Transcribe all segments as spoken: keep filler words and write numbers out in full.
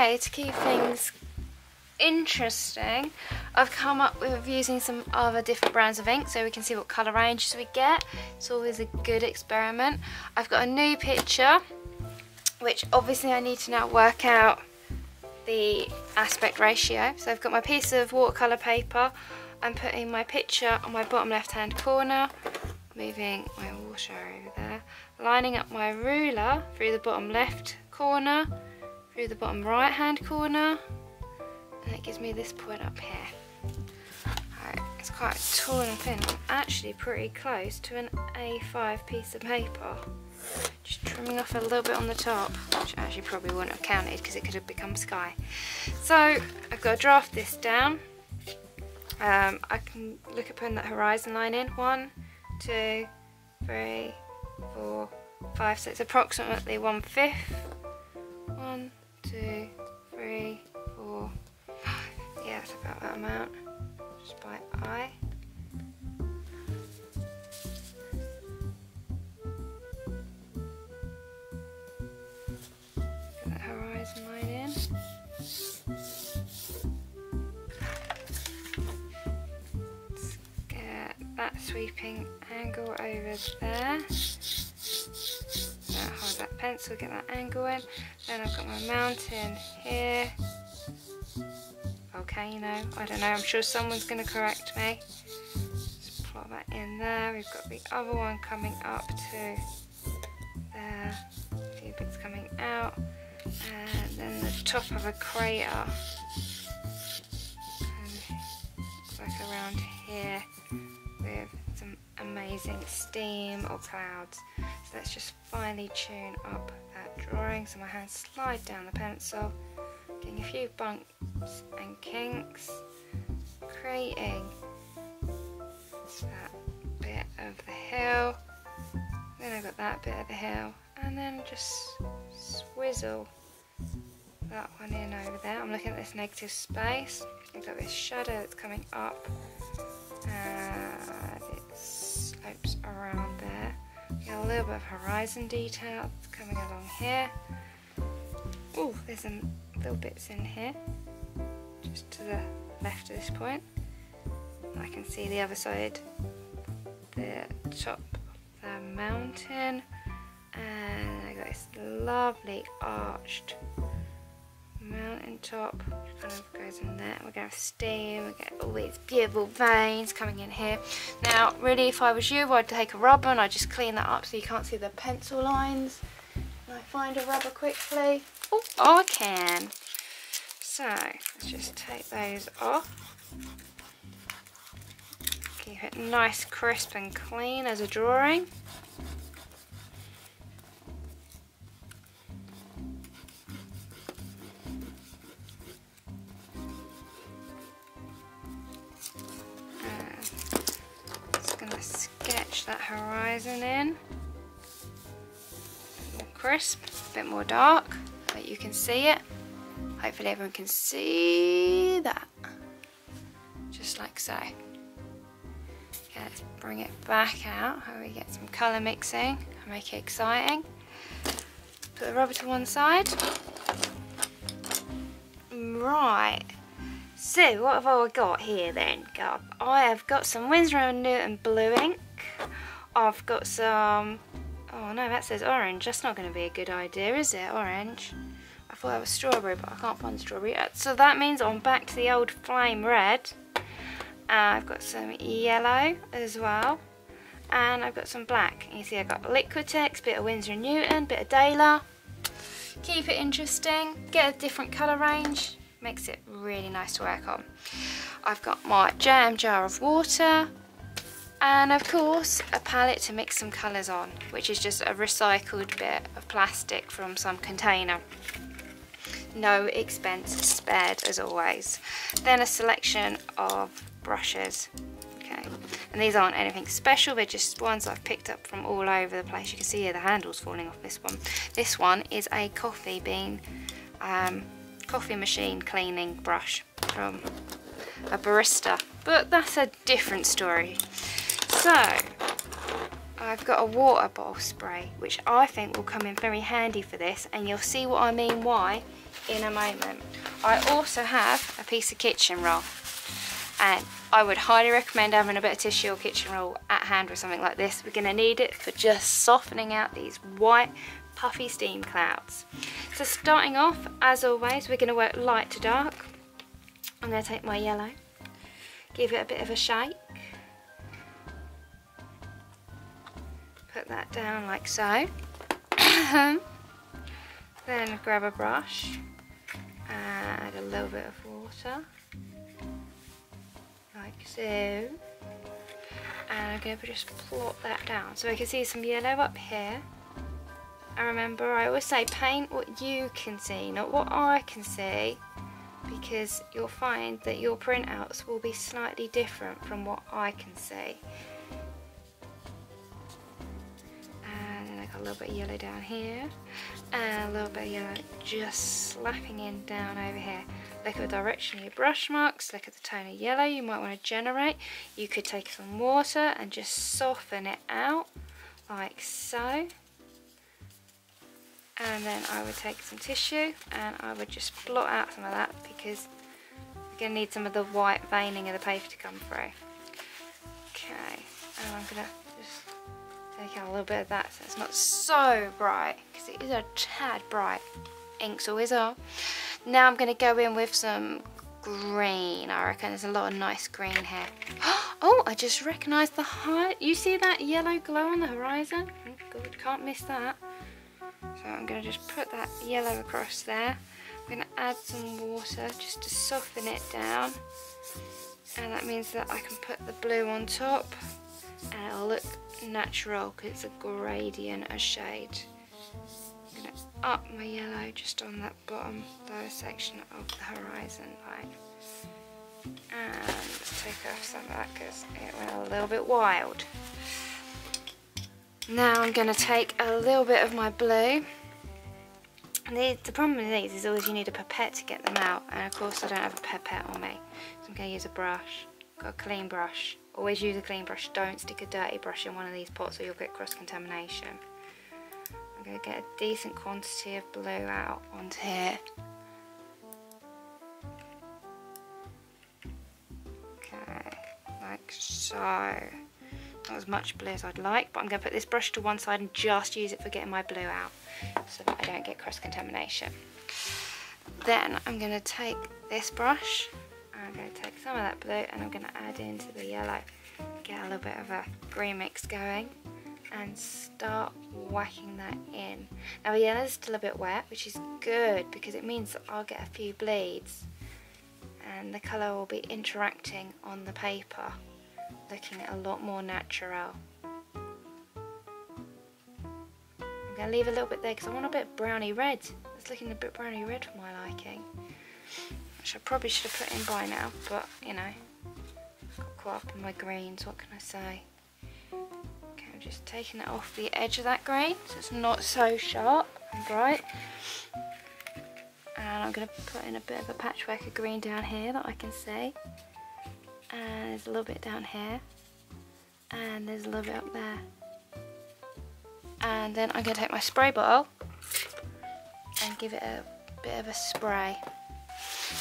Okay, to keep things interesting, I've come up with using some other different brands of ink so we can see what colour ranges we get. It's always a good experiment. I've got a new picture, which obviously I need to now work out the aspect ratio. So I've got my piece of watercolour paper. I'm putting my picture on my bottom left hand corner, moving my water over there, lining up my ruler through the bottom left corner, through the bottom right hand corner, and it gives me this point up here. Alright, it's quite tall and thin. I'm actually pretty close to an A five piece of paper. Just trimming off a little bit on the top, which I actually probably wouldn't have counted because it could have become sky. So I've got to draft this down. Um, I can look at putting that horizon line in. One, two, three, four, five. So it's approximately one fifth. One, two, three, four, five. Yeah, it's about that amount. Just by eye. Get that horizon line in. That sweeping angle over there. Now hold that pencil, get that angle in. Then I've got my mountain here. Volcano, I don't know, I'm sure someone's going to correct me. Just plot that in there. We've got the other one coming up to there. A few bits coming out. And then the top of a crater. And it's like around here. With some amazing steam or clouds. So let's just finely tune up that drawing. So my hands slide down the pencil, getting a few bumps and kinks, creating that bit of the hill. Then I got that bit of the hill, and then just swizzle that one in over there. I'm looking at this negative space. I've got this shadow that's coming up. And it slopes around there. Got a little bit of horizon detail coming along here. Oh, there's some little bits in here, just to the left of this point. I can see the other side, the top of the mountain, and I got this lovely arched mountain top, kind of goes in there. We're gonna have steam, we get all these beautiful veins coming in here. Now really, if I was you, I'd take a rubber and I'd just clean that up so you can't see the pencil lines. Can I find a rubber quickly? Oh, I can. So let's just take those off. Keep it nice, crisp and clean as a drawing. That horizon in, a bit more crisp, a bit more dark, but you can see it. Hopefully everyone can see that, just like so. Okay, let's bring it back out, how we get some colour mixing and make it exciting. Put the rubber to one side. Right, so what have I got here then? I have got some Winsor and Newton blue ink. I've got some, oh no, that says orange. That's not going to be a good idea, is it? Orange. I thought that was strawberry, but I can't find strawberry yet. So that means I'm back to the old flame red. Uh, I've got some yellow as well. And I've got some black. You see I've got Liquitex, bit of Winsor and Newton, bit of Daler. Keep it interesting, get a different colour range. Makes it really nice to work on. I've got my jam jar of water. And of course a palette to mix some colours on, which is just a recycled bit of plastic from some container. No expense spared as always. Then a selection of brushes. Okay, and these aren't anything special, they're just ones I've picked up from all over the place. You can see here the handle's falling off this one. This one is a coffee bean, um, coffee machine cleaning brush from a barista, but that's a different story. So I've got a water bottle spray, which I think will come in very handy for this, and you'll see what I mean why in a moment. I also have a piece of kitchen roll, and I would highly recommend having a bit of tissue or kitchen roll at hand with something like this. We're going to need it for just softening out these white puffy steam clouds. So starting off, as always, we're going to work light to dark. I'm going to take my yellow, give it a bit of a shake, put that down like so. Then grab a brush, add a little bit of water, like so, and I'm going to just plop that down so I can see some yellow up here. And remember, I always say paint what you can see, not what I can see, because you'll find that your printouts will be slightly different from what I can see. And then I got a little bit of yellow down here, and a little bit of yellow just slapping in down over here. Look at the direction of your brush marks, look at the tone of yellow you might want to generate. You could take some water and just soften it out, like so. And then I would take some tissue and I would just blot out some of that, because we're going to need some of the white veining of the paper to come through. Okay, and I'm going to just take out a little bit of that so it's not so bright, because it is a tad bright. Inks always are. Now I'm going to go in with some green. I reckon there's a lot of nice green here. Oh, I just recognised the height. You see that yellow glow on the horizon? Oh God, can't miss that. So I'm going to just put that yellow across there. I'm going to add some water just to soften it down, and that means that I can put the blue on top and it'll look natural because it's a gradient, a shade. I'm going to up my yellow just on that bottom lower section of the horizon line, and take off some of that because it went a little bit wild. Now I'm going to take a little bit of my blue. The, the problem with these is always you need a pipette to get them out, and of course I don't have a pipette on me, so I'm going to use a brush. Got a clean brush. Always use a clean brush. Don't stick a dirty brush in one of these pots or you'll get cross-contamination. I'm going to get a decent quantity of blue out onto here. Okay, like so. Not as much blue as I'd like, but I'm going to put this brush to one side and just use it for getting my blue out so that I don't get cross-contamination. Then I'm going to take this brush, I'm going to take some of that blue and I'm going to add into the yellow, get a little bit of a green mix going, and start whacking that in. Now the yellow's still a bit wet, which is good because it means that I'll get a few bleeds and the colour will be interacting on the paper, looking a lot more natural. I'm going to leave a little bit there because I want a bit browny red. It's looking a bit browny red for my liking, which I probably should have put in by now, but you know, got caught up in my greens, what can I say. Okay, I'm just taking it off the edge of that green so it's not so sharp and bright, and I'm going to put in a bit of a patchwork of green down here that I can see. And there's a little bit down here, and there's a little bit up there. And then I'm going to take my spray bottle and give it a bit of a spray.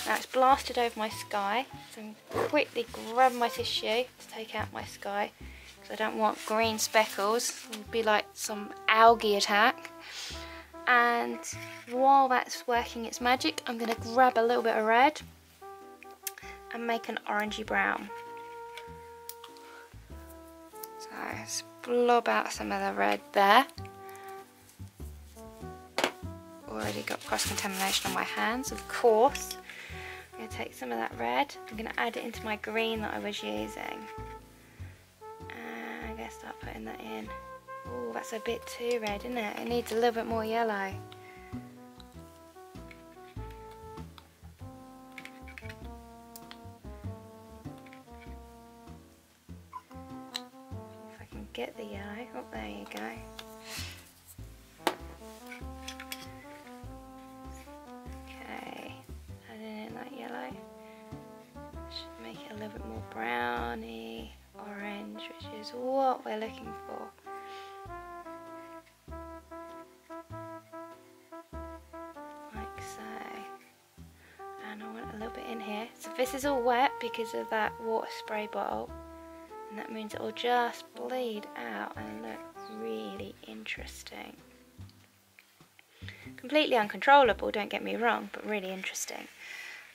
Now it's blasted over my sky, so I'm going to quickly grab my tissue to take out my sky, because I don't want green speckles. It would be like some algae attack. And while that's working its magic, I'm going to grab a little bit of red and make an orangey brown. So let's blob out some of the red there. Already got cross-contamination on my hands, of course. I'm going to take some of that red, I'm going to add it into my green that I was using. And I'm going to start putting that in. Oh, that's a bit too red, isn't it? It needs a little bit more yellow. Get the yellow. Oh, there you go. Okay, adding in that yellow. Should make it a little bit more browny orange, which is what we're looking for. in here. So this is all wet because of that water spray bottle, and that means it will just bleed out and look really interesting. Completely uncontrollable, don't get me wrong, but really interesting.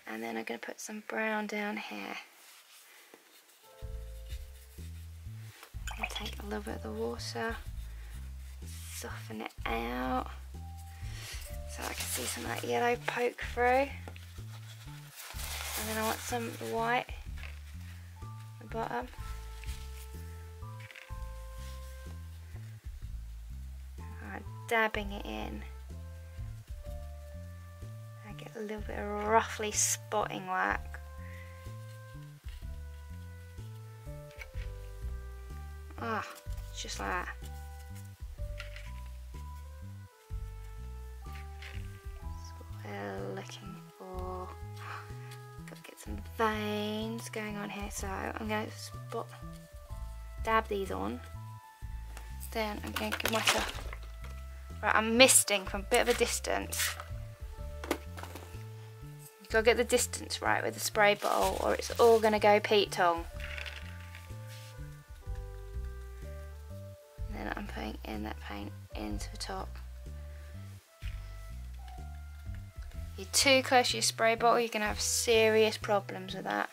And then I'm going to put some brown down here. I'll take a little bit of the water, soften it out so I can see some of that yellow poke through. And then I want some white at the bottom. I'm dabbing it in. A little bit of roughly spotting work. Ah, oh, just like that. That's what we're looking for. Got to get some veins going on here, so I'm going to spot, dab these on. Then I'm going to give myself. Right, I'm misting from a bit of a distance. Got to get the distance right with the spray bottle, or it's all going to go Pete Tong. And then I'm putting in that paint into the top. You're too close to your spray bottle, you're going to have serious problems with that.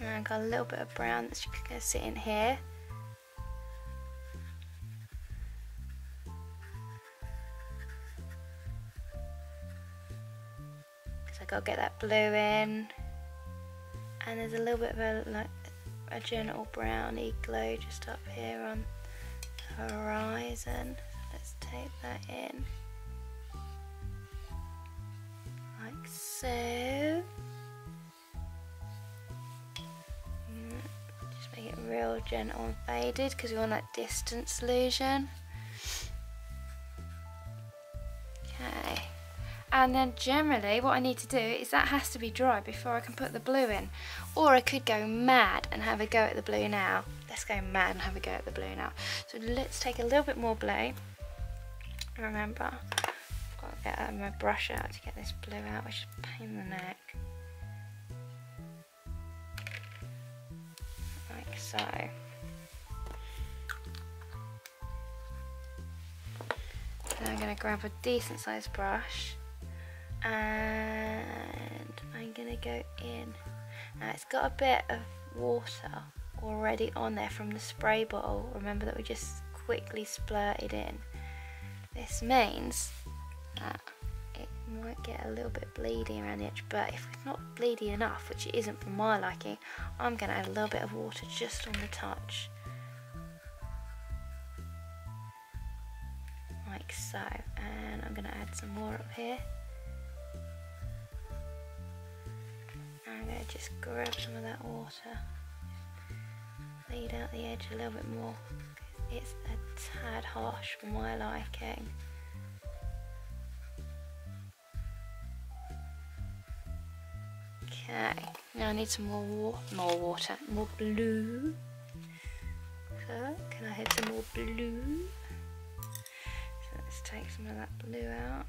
And I've got a little bit of brown that's going to sit in here. I'll get that blue in, and there's a little bit of a, like, a gentle browny glow just up here on the horizon. Let's take that in, like so. Just make it real gentle and faded because we want that distance illusion. Okay. And then generally what I need to do is that has to be dry before I can put the blue in. Or I could go mad and have a go at the blue now. Let's go mad and have a go at the blue now. So let's take a little bit more blue. Remember, I've got to get my brush out to get this blue out, which is a pain in the neck. Like so. Then I'm going to grab a decent sized brush. And I'm gonna go in. Now it's got a bit of water already on there from the spray bottle. Remember that we just quickly splurted in. This means that it might get a little bit bleedy around the edge, but if it's not bleedy enough, which it isn't for my liking, I'm gonna add a little bit of water just on the touch. Like so, and I'm gonna add some more up here. I'm going to just grab some of that water, lead out the edge a little bit more, it's a tad harsh for my liking. Okay, now I need some more, wa more water, more blue. So, can I have some more blue? So let's take some of that blue out.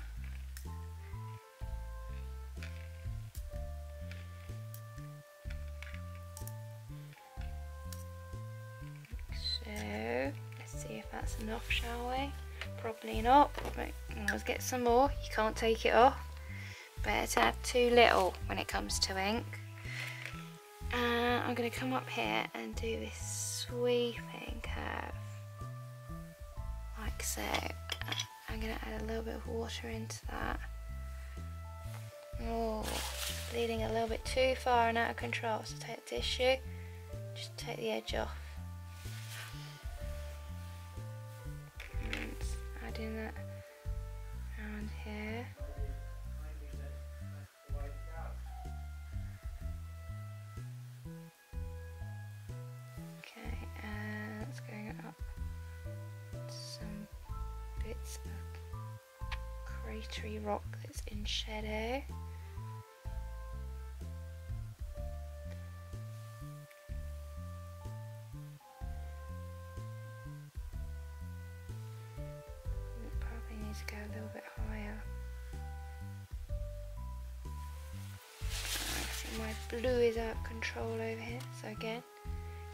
That's enough, shall we? Probably not. Let's get some more. You can't take it off. Better to have too little when it comes to ink. And I'm going to come up here and do this sweeping curve, like so. I'm going to add a little bit of water into that. Oh, bleeding a little bit too far and out of control. So take the tissue, just take the edge off. Doing that around here. Okay, and that's going up some bits of cratery rock that's in shadow. Go a little bit higher. blue is out of control over here, so again,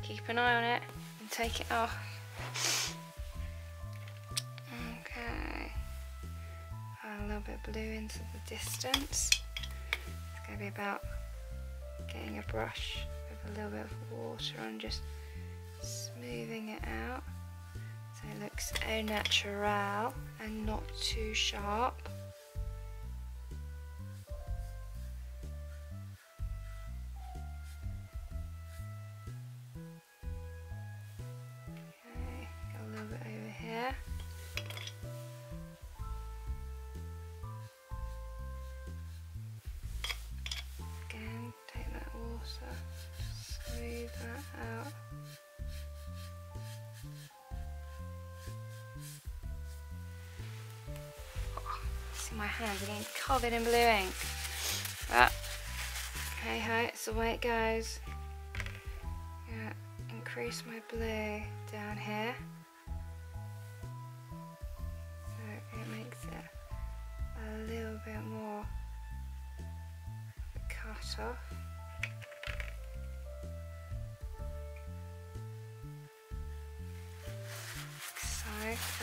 keep an eye on it and take it off. Okay, add a little bit of blue into the distance. It's going to be about getting a brush with a little bit of water and just smoothing it out so it looks au naturel and not too sharp. Smooth that out. Oh, see, my hands are getting covered in blue ink. But hey ho, it's the way it goes. I'm gonna increase my blue down here so it makes it a little bit more cut off.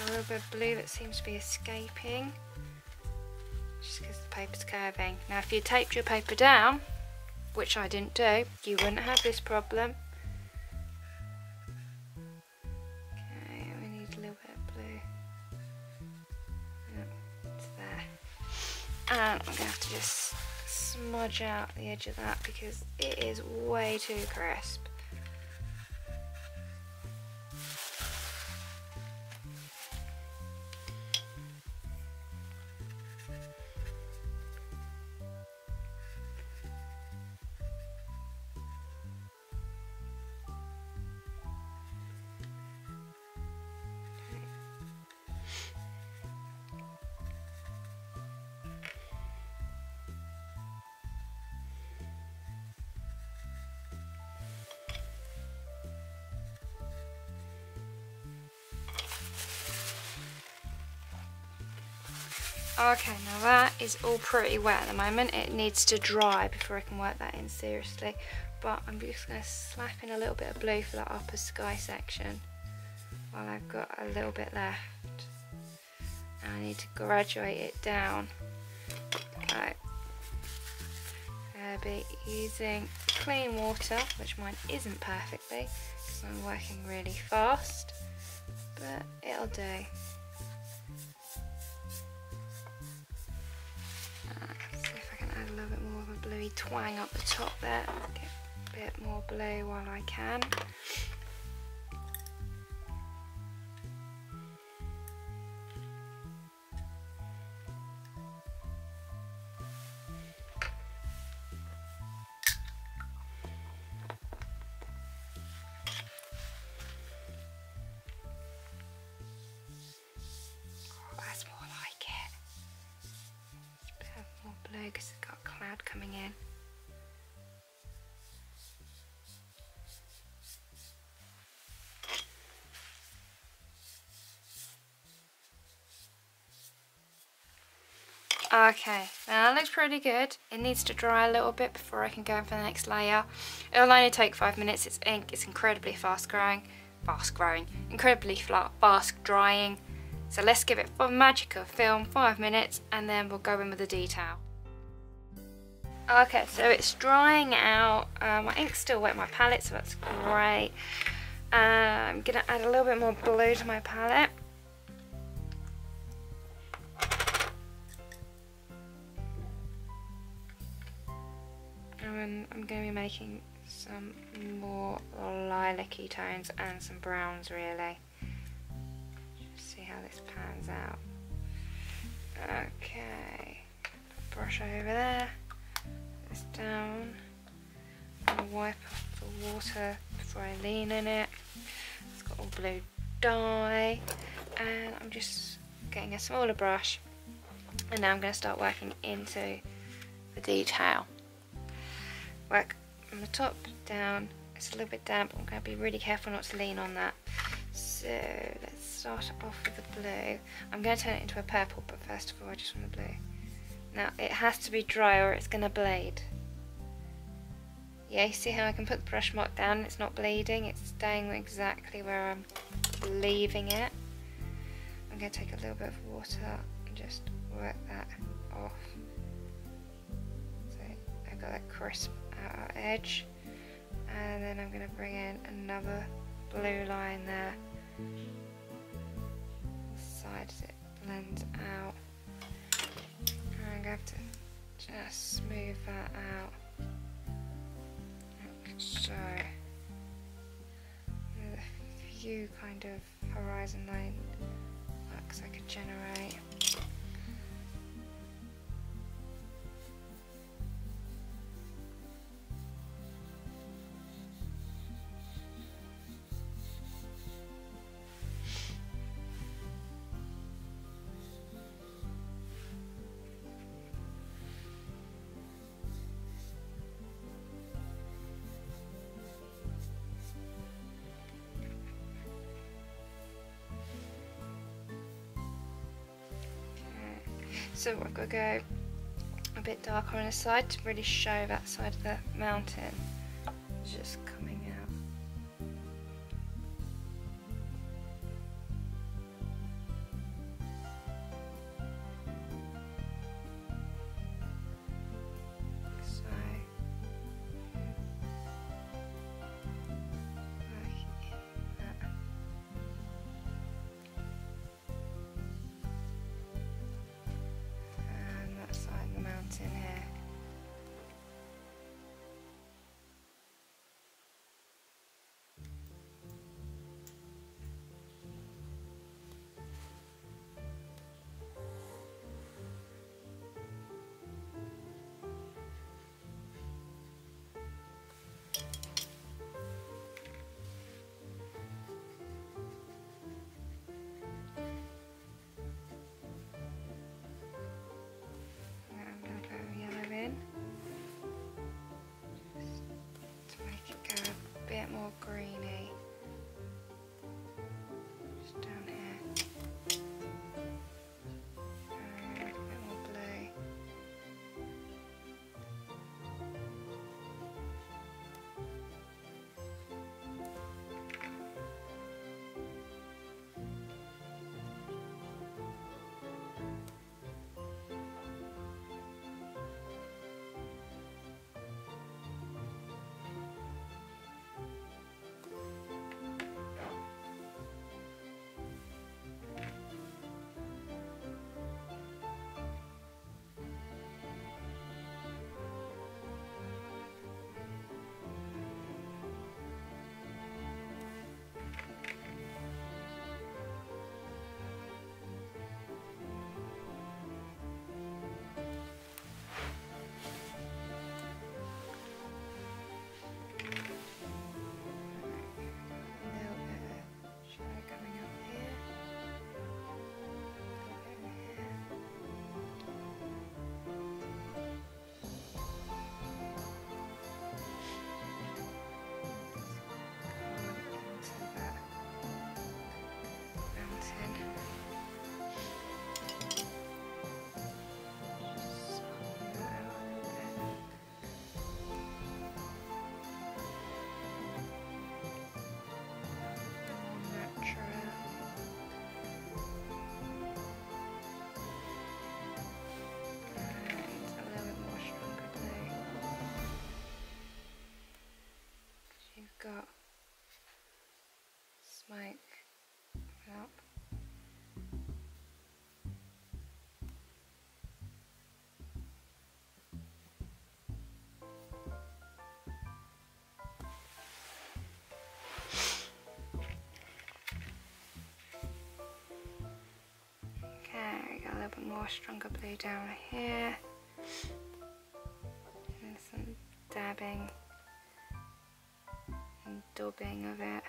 A little bit of blue that seems to be escaping just because the paper's curving. Now if you taped your paper down, which I didn't do, you wouldn't have this problem. Okay, we need a little bit of blue. Yep, it's there. And I'm going to have to just smudge out the edge of that because it is way too crisp. Okay, now that is all pretty wet at the moment. It needs to dry before I can work that in seriously. But I'm just going to slap in a little bit of blue for that upper sky section while I've got a little bit left. And I need to graduate it down. Right. I'm going to be using clean water, which mine isn't perfectly because I'm working really fast, but it'll do. Bluey twang up the top there, get a bit more blue while I can. Oh, that's more like it. Let's have more blue because it's got cloud coming in. Okay, now that looks pretty good. It needs to dry a little bit before I can go in for the next layer. It'll only take five minutes. It's ink. It's incredibly fast growing, fast growing, incredibly fast drying. So let's give it a magical film, five minutes, and then we'll go in with the detail. Okay, so it's drying out. Uh, my ink's still wet in my palette, so that's great. Uh, I'm gonna add a little bit more blue to my palette. And I'm gonna be making some more lilac-y tones and some browns, really. Just see how this pans out. Okay, brush over there. Down. I'm going to wipe off the water before I lean in it. It's got all blue dye, and I'm just getting a smaller brush, and now I'm going to start working into the detail. Work from the top down. It's a little bit damp, but I'm going to be really careful not to lean on that. So let's start off with the blue. I'm going to turn it into a purple, but first of all I just want the blue. Now it has to be dry or it's going to bleed. Yeah, you see how I can put the brush mark down, it's not bleeding, it's staying exactly where I'm leaving it. I'm going to take a little bit of water and just work that off. So I've got that crisp outer edge, and then I'm going to bring in another blue line there. Sides it blends out. And I'm going to have to just smooth that out. So there's a few kind of horizon line marks I could generate. So I've got to go a bit darker on the side to really show that side of the mountain. It's just coming out. So in here. More greeny. Just down here. And a bit more Got smoke up. Okay, got a little bit more stronger blue down here. And some dabbing. Dubbing of it,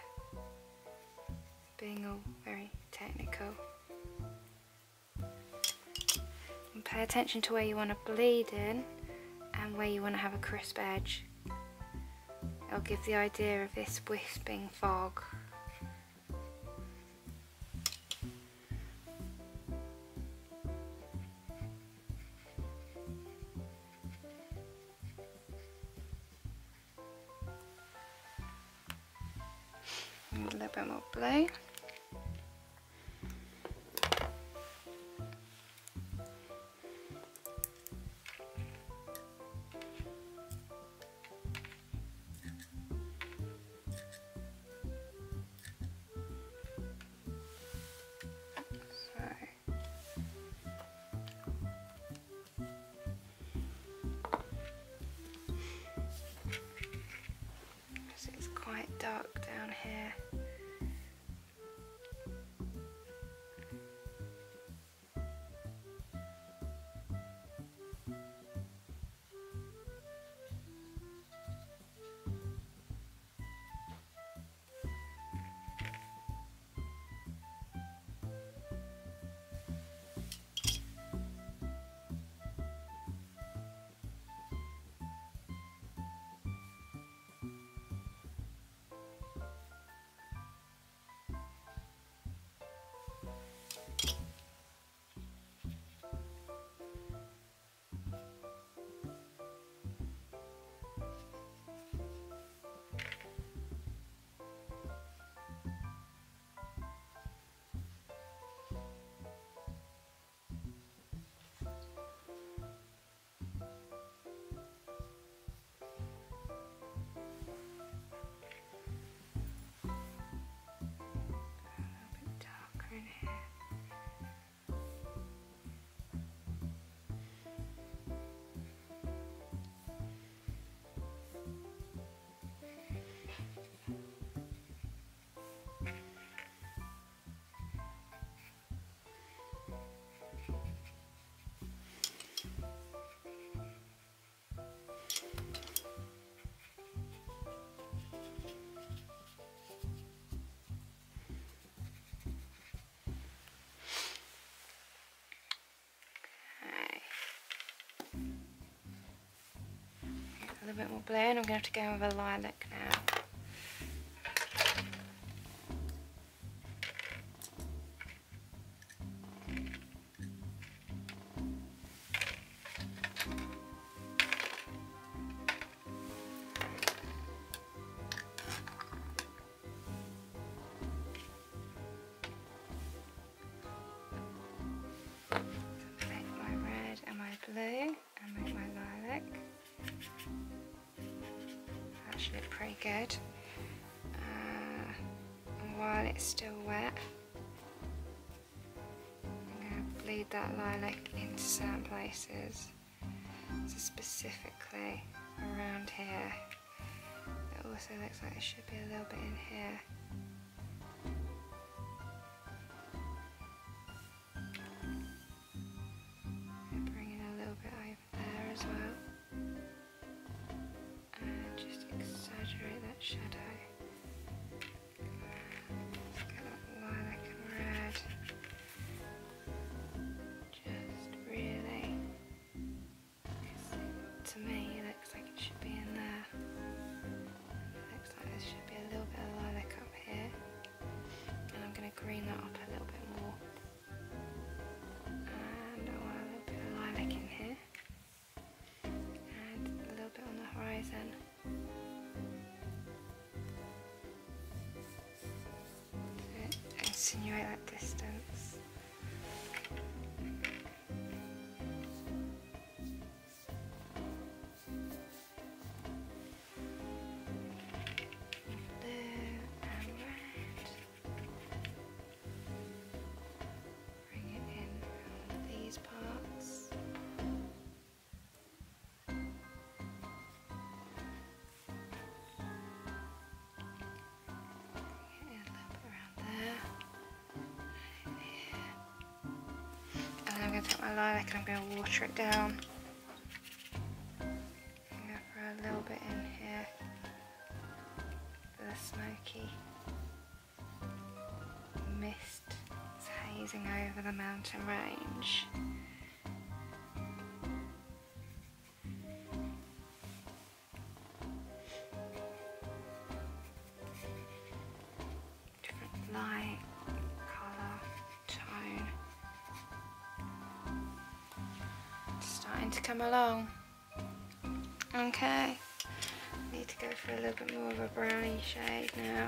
being all very technical. And pay attention to where you want to bleed in and where you want to have a crisp edge. It'll give the idea of this wisping fog. little bit more blue. A little bit more blue, and I'm going to have to go with a lilac now. So make my red and my blue, and make my lilac. Actually look pretty good. Uh, while it's still wet, I'm going to bleed that lilac into certain places, so specifically around here. It also looks like it should be a little bit in here. To me, it looks like it should be in there. It looks like there should be a little bit of lilac up here. And I'm going to green that up a little bit more. And I want a little bit of lilac in here. And a little bit on the horizon. To insinuate that distance. Take my lilac and I'm going to water it down. I'm going to throw a little bit in here for the smoky mist that's hazing over the mountain range. Different light. To come along. Okay, need to go for a little bit more of a brownie shade now.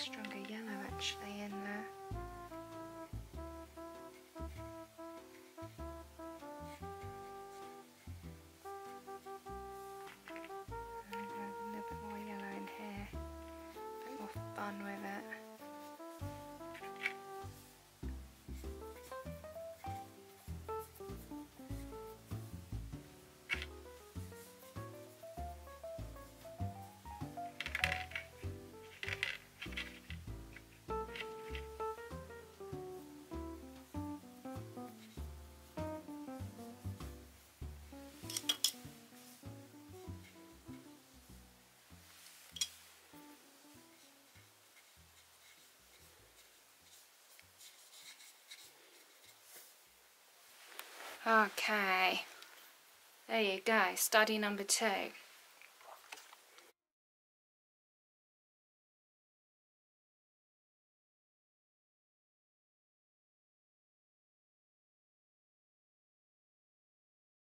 stronger yellow actually in there. Okay, there you go, study number two.